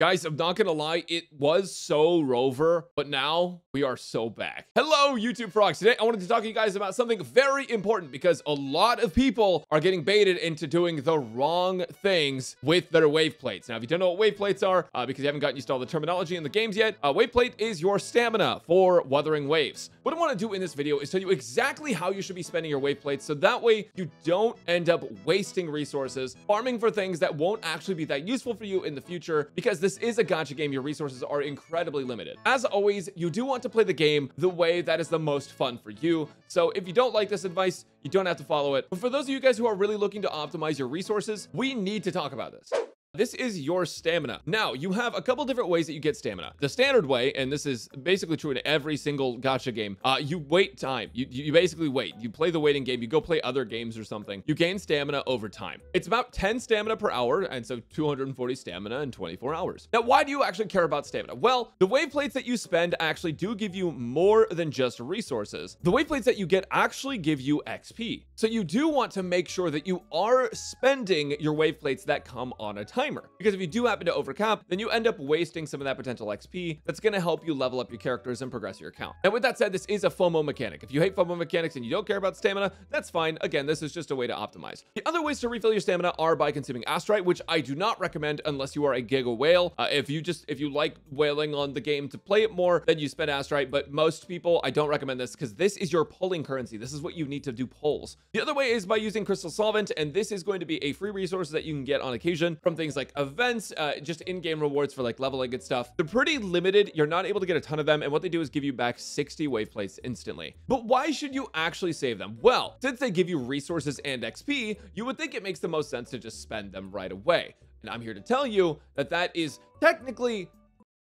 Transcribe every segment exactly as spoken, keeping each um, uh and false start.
Guys, I'm not gonna lie, it was so rover, but now we are so back. Hello, YouTube frogs. Today, I wanted to talk to you guys about something very important because a lot of people are getting baited into doing the wrong things with their waveplates. Now, if you don't know what waveplates are, uh, because you haven't gotten used to all the terminology in the games yet, a uh, waveplate is your stamina for Wuthering Waves. What I wanna do in this video is tell you exactly how you should be spending your waveplates so that way you don't end up wasting resources, farming for things that won't actually be that useful for you in the future, because this This is a gacha game. Your resources are incredibly limited. As always, you do want to play the game the way that is the most fun for you. So if you don't like this advice, you don't have to follow it. But for those of you guys who are really looking to optimize your resources, we need to talk about this. This is your stamina. Now, you have a couple different ways that you get stamina. The standard way, and this is basically true in every single gacha game, uh, you wait time. You, you basically wait. You play the waiting game. You go play other games or something. You gain stamina over time. It's about ten stamina per hour, and so two hundred forty stamina in twenty-four hours. Now, why do you actually care about stamina? Well, the waveplates that you spend actually do give you more than just resources. The waveplates that you get actually give you X P. So you do want to make sure that you are spending your waveplates that come on a timer. Because if you do happen to overcap, then you end up wasting some of that potential X P that's going to help you level up your characters and progress your account. Now, with that said, this is a FOMO mechanic. If you hate FOMO mechanics and you don't care about stamina, that's fine. Again, this is just a way to optimize. The other ways to refill your stamina are by consuming Astrite, which I do not recommend unless you are a giga whale. Uh, if you just, if you like whaling on the game to play it more, then you spend Astrite. But most people, I don't recommend this because this is your pulling currency. This is what you need to do pulls. The other way is by using Crystal Solvent. And this is going to be a free resource that you can get on occasion from things like events, uh, just in-game rewards for like leveling and stuff. They're pretty limited. You're not able to get a ton of them. And what they do is give you back sixty waveplates instantly. But why should you actually save them? Well, since they give you resources and X P, you would think it makes the most sense to just spend them right away. And I'm here to tell you that that is technically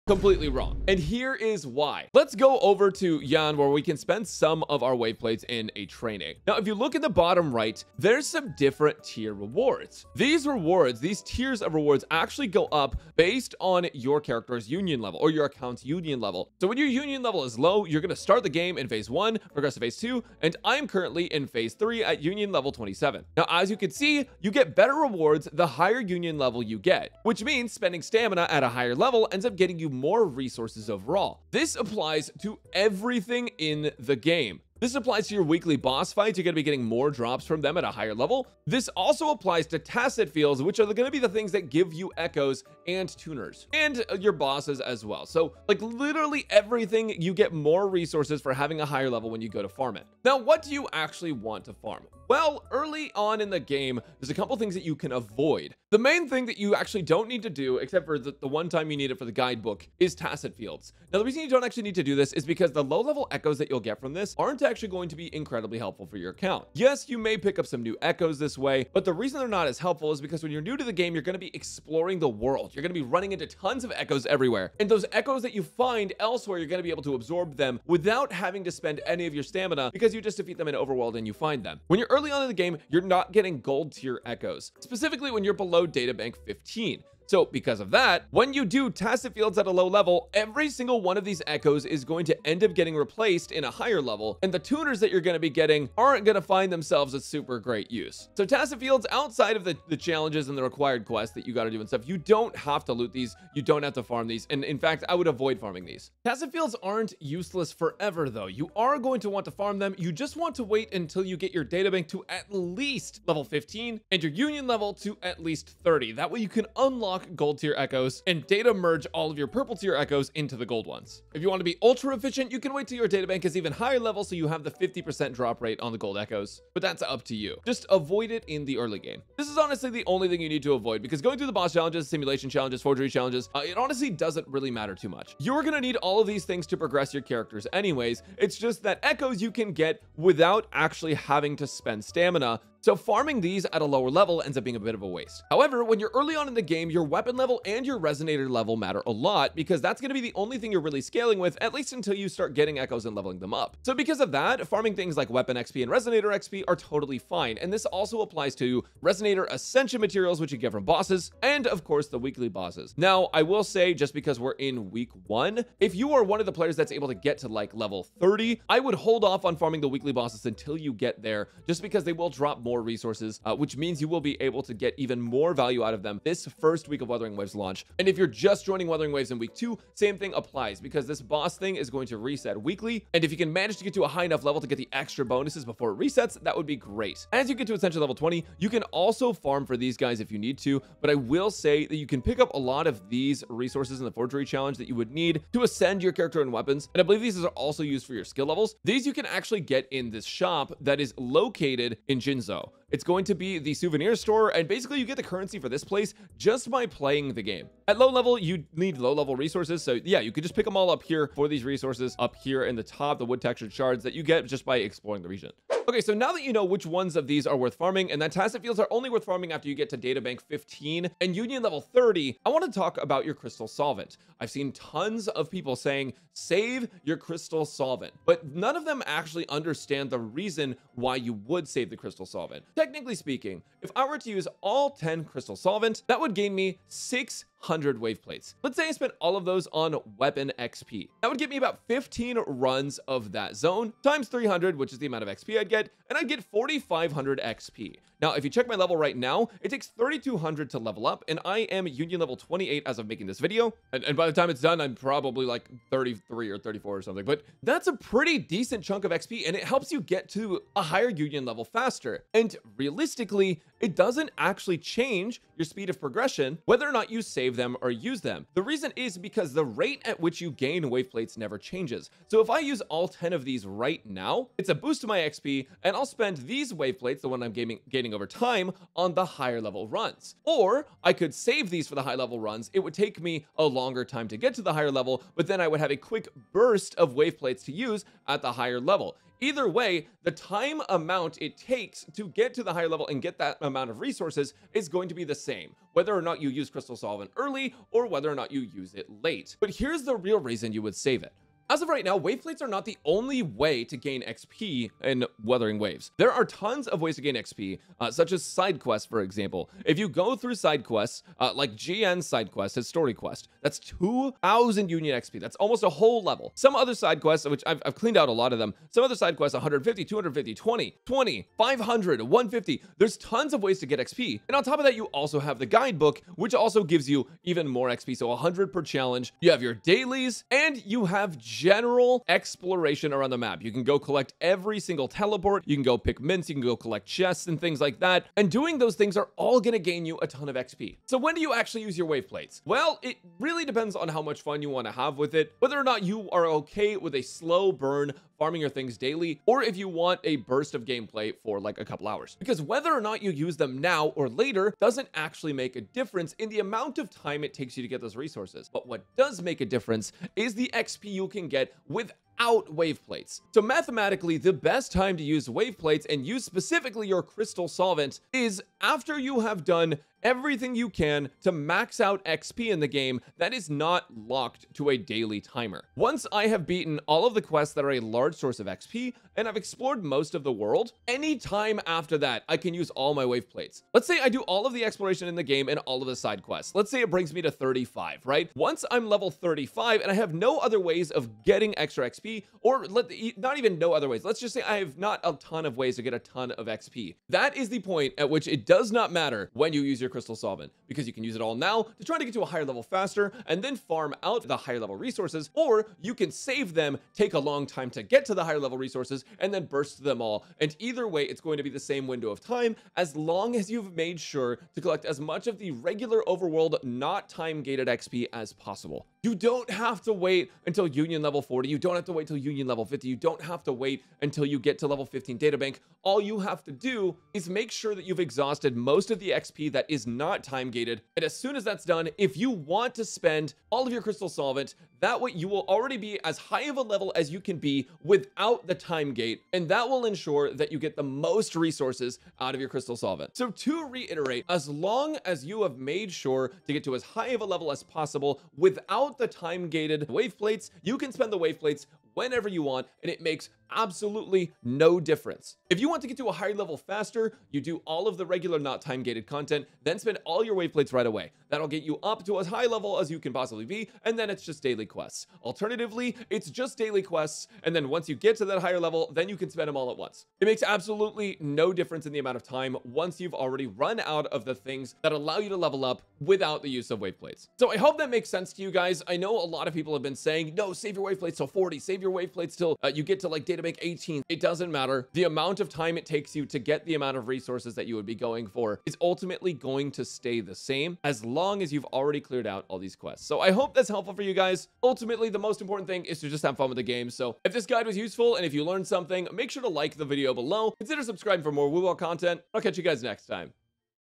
completely wrong. And here is why. Let's go over to Yan where we can spend some of our waveplates in a training. Now, if you look at the bottom right, there's some different tier rewards. These rewards, these tiers of rewards actually go up based on your character's union level or your account's union level. So when your union level is low, you're going to start the game in phase one, progress to phase two, and I'm currently in phase three at union level twenty-seven. Now, as you can see, you get better rewards the higher union level you get, which means spending stamina at a higher level ends up getting you more resources overall. This applies to everything in the game. This applies to your weekly boss fights. You're going to be getting more drops from them at a higher level. This also applies to Tacet fields, which are going to be the things that give you echoes and tuners and your bosses as well. So like literally everything, you get more resources for having a higher level when you go to farm it. Now, what do you actually want to farm? Well, early on in the game, there's a couple things that you can avoid. The main thing that you actually don't need to do, except for the, the one time you need it for the guidebook, is Tacet fields. Now, the reason you don't actually need to do this is because the low level echoes that you'll get from this aren't actually going to be incredibly helpful for your account. Yes, you may pick up some new echoes this way, but the reason they're not as helpful is because when you're new to the game, you're going to be exploring the world. You're going to be running into tons of echoes everywhere. And those echoes that you find elsewhere, you're going to be able to absorb them without having to spend any of your stamina because you just defeat them in overworld and you find them. When you're early on in the game, you're not getting gold tier echoes, specifically when you're below data bank fifteen. So because of that, when you do Tacet fields at a low level, every single one of these echoes is going to end up getting replaced in a higher level. And the tuners that you're going to be getting aren't going to find themselves a super great use. So Tacet fields, outside of the, the challenges and the required quests that you got to do and stuff, you don't have to loot these. You don't have to farm these. And in fact, I would avoid farming these. Tacet fields aren't useless forever though. You are going to want to farm them. You just want to wait until you get your data bank to at least level fifteen and your union level to at least thirty. That way you can unlock gold tier echoes and data merge all of your purple tier echoes into the gold ones. If you want to be ultra efficient, you can wait till your data bank is even higher level so you have the fifty percent drop rate on the gold echoes, but that's up to you. Just avoid it in the early game. This is honestly the only thing you need to avoid because going through the boss challenges, simulation challenges, forgery challenges, uh, it honestly doesn't really matter too much. You're going to need all of these things to progress your characters anyways. It's just that echoes you can get without actually having to spend stamina. So farming these at a lower level ends up being a bit of a waste. However, when you're early on in the game, your weapon level and your resonator level matter a lot because that's going to be the only thing you're really scaling with, at least until you start getting echoes and leveling them up. So because of that, farming things like weapon X P and resonator X P are totally fine. And this also applies to resonator ascension materials, which you get from bosses, and of course the weekly bosses. Now, I will say, just because we're in week one, if you are one of the players that's able to get to like level thirty, I would hold off on farming the weekly bosses until you get there, just because they will drop more more resources, uh, which means you will be able to get even more value out of them this first week of Wuthering Waves launch. And if you're just joining Wuthering Waves in week two, same thing applies, because this boss thing is going to reset weekly. And if you can manage to get to a high enough level to get the extra bonuses before it resets, that would be great. As you get to Ascension level twenty, you can also farm for these guys if you need to, but I will say that you can pick up a lot of these resources in the forgery challenge that you would need to ascend your character and weapons. And I believe these are also used for your skill levels. These you can actually get in this shop that is located in Jinzhou. It's going to be the souvenir store, and basically you get the currency for this place just by playing the game. At low level, you need low level resources. So yeah, you could just pick them all up here for these resources up here in the top, the wood textured shards that you get just by exploring the region. Okay, so now that you know which ones of these are worth farming and that Tacet fields are only worth farming after you get to Data Bank fifteen and Union level thirty, I want to talk about your Crystal Solvent. I've seen tons of people saying, save your Crystal Solvent, but none of them actually understand the reason why you would save the Crystal Solvent. Technically speaking, if I were to use all ten Crystal Solvent, that would gain me six hundred Waveplates. Let's say I spent all of those on weapon X P. That would give me about fifteen runs of that zone times three hundred, which is the amount of X P I'd get, and I'd get forty-five hundred X P. Now, if you check my level right now, it takes thirty-two hundred to level up, and I am Union level twenty-eight as of making this video. And, and by the time it's done, I'm probably like thirty-three or thirty-four or something, but that's a pretty decent chunk of X P, and it helps you get to a higher Union level faster. And realistically, it doesn't actually change your speed of progression, whether or not you save them or use them. The reason is because the rate at which you gain Waveplates never changes. So if I use all ten of these right now, it's a boost to my X P, and I'll spend these Waveplates, the one I'm gaming, gaining over time, on the higher level runs. Or I could save these for the high level runs. It would take me a longer time to get to the higher level, but then I would have a quick burst of Waveplates to use at the higher level. Either way, the time amount it takes to get to the higher level and get that amount of resources is going to be the same, whether or not you use Crystal Solvent early or whether or not you use it late. But here's the real reason you would save it. As of right now, Waveplates are not the only way to gain X P in Wuthering Waves. There are tons of ways to gain X P, uh, such as side quests, for example. If you go through side quests, uh, like G N side quest, his story quest, that's two thousand Union X P. That's almost a whole level. Some other side quests, which I've, I've cleaned out a lot of them, some other side quests, one hundred fifty, two hundred fifty, twenty, twenty, five hundred, one hundred fifty. There's tons of ways to get X P. And on top of that, you also have the guidebook, which also gives you even more X P, so one hundred per challenge. You have your dailies, and you have general exploration around the map. You can go collect every single teleport. You can go pick mints. You can go collect chests and things like that. And doing those things are all going to gain you a ton of X P. So when do you actually use your Waveplates? Well, it really depends on how much fun you want to have with it, whether or not you are okay with a slow burn, farming your things daily, or if you want a burst of gameplay for like a couple hours. Because whether or not you use them now or later doesn't actually make a difference in the amount of time it takes you to get those resources. But what does make a difference is the X P you can get without out Waveplates. So mathematically, the best time to use Waveplates and use specifically your Crystal Solvent is after you have done everything you can to max out X P in the game that is not locked to a daily timer. Once I have beaten all of the quests that are a large source of X P and I've explored most of the world, any time after that, I can use all my Waveplates. Let's say I do all of the exploration in the game and all of the side quests. Let's say it brings me to thirty-five, right? Once I'm level thirty-five and I have no other ways of getting extra X P, or let the, not even no other ways. Let's just say I have not a ton of ways to get a ton of X P. That is the point at which it does not matter when you use your Crystal Solvent, because you can use it all now to try to get to a higher level faster and then farm out the higher level resources, or you can save them, take a long time to get to the higher level resources, and then burst them all. And either way, it's going to be the same window of time as long as you've made sure to collect as much of the regular overworld, not time-gated X P as possible. You don't have to wait until Union level forty. You don't have to wait till Union level fifty. You don't have to wait until you get to level fifteen Data Bank. All you have to do is make sure that you've exhausted most of the X P that is not time gated. And as soon as that's done, if you want to spend all of your Crystal Solvent, that way you will already be as high of a level as you can be without the time gate, and that will ensure that you get the most resources out of your Crystal Solvent. So to reiterate, as long as you have made sure to get to as high of a level as possible without the time gated Waveplates, you can spend the Waveplates whenever you want, and it makes absolutely no difference. If you want to get to a higher level faster, you do all of the regular not time gated content, then spend all your Waveplates right away. That'll get you up to as high level as you can possibly be, and then it's just daily quests. Alternatively, it's just daily quests, and then once you get to that higher level, then you can spend them all at once. It makes absolutely no difference in the amount of time once you've already run out of the things that allow you to level up without the use of Waveplates. So I hope that makes sense to you guys. I know a lot of people have been saying, no, save your Waveplates till forty, save your Waveplates till uh, you get to like data bank eighteen. It doesn't matter. The amount of time it takes you to get the amount of resources that you would be going for is ultimately going to stay the same as long as you've already cleared out all these quests. So I hope that's helpful for you guys. Ultimately, the most important thing is to just have fun with the game. So if this guide was useful and if you learned something, make sure to like the video below. Consider subscribing for more WUWA content. I'll catch you guys next time.